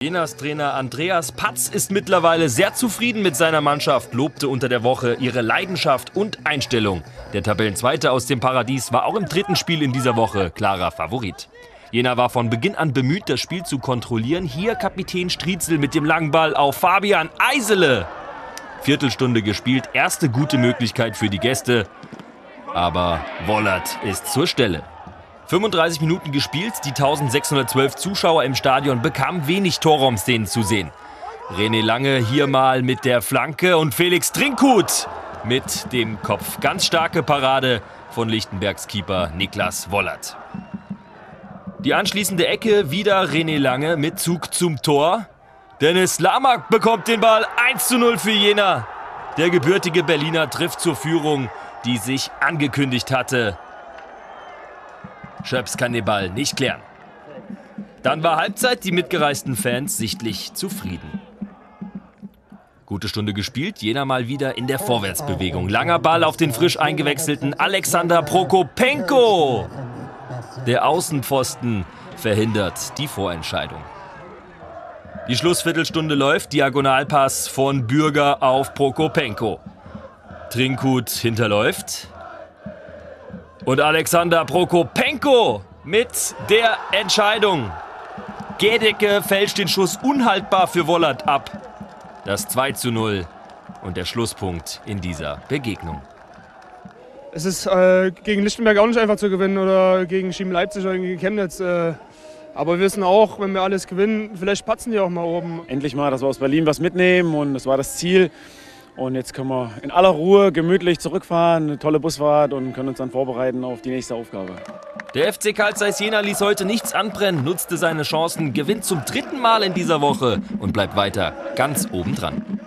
Jenas Trainer Andreas Patz ist mittlerweile sehr zufrieden mit seiner Mannschaft, lobte unter der Woche ihre Leidenschaft und Einstellung. Der Tabellenzweite aus dem Paradies war auch im dritten Spiel in dieser Woche klarer Favorit. Jena war von Beginn an bemüht, das Spiel zu kontrollieren. Hier Kapitän Striezel mit dem langen Ball auf Fabian Eisele. Viertelstunde gespielt, erste gute Möglichkeit für die Gäste. Aber Wollert ist zur Stelle. 35 Minuten gespielt, die 1612 Zuschauer im Stadion bekamen wenig Torraumszenen zu sehen. René Lange hier mal mit der Flanke und Felix Trinkhut mit dem Kopf. Ganz starke Parade von Lichtenbergs Keeper Niklas Wollert. Die anschließende Ecke, wieder René Lange mit Zug zum Tor. Dennis Lahmack bekommt den Ball, 1:0 für Jena. Der gebürtige Berliner trifft zur Führung, die sich angekündigt hatte. Schöps kann den Ball nicht klären. Dann war Halbzeit, die mitgereisten Fans sichtlich zufrieden. Gute Stunde gespielt, Jena mal wieder in der Vorwärtsbewegung. Langer Ball auf den frisch eingewechselten Alexander Prokopenko. Der Außenpfosten verhindert die Vorentscheidung. Die Schlussviertelstunde läuft, Diagonalpass von Bürger auf Prokopenko. Trinkhut hinterläuft. Und Alexander Prokopenko mit der Entscheidung. Gedecke fälscht den Schuss unhaltbar für Wollert ab. Das 2:0 und der Schlusspunkt in dieser Begegnung. Es ist gegen Lichtenberg auch nicht einfach zu gewinnen oder gegen Schiemann Leipzig oder gegen Chemnitz. Aber wir wissen auch, wenn wir alles gewinnen, vielleicht patzen die auch mal oben. Endlich mal, dass wir aus Berlin was mitnehmen und das war das Ziel. Und jetzt können wir in aller Ruhe gemütlich zurückfahren, eine tolle Busfahrt und können uns dann vorbereiten auf die nächste Aufgabe. Der FC Carl Zeiss Jena ließ heute nichts anbrennen, nutzte seine Chancen, gewinnt zum dritten Mal in dieser Woche und bleibt weiter ganz oben dran.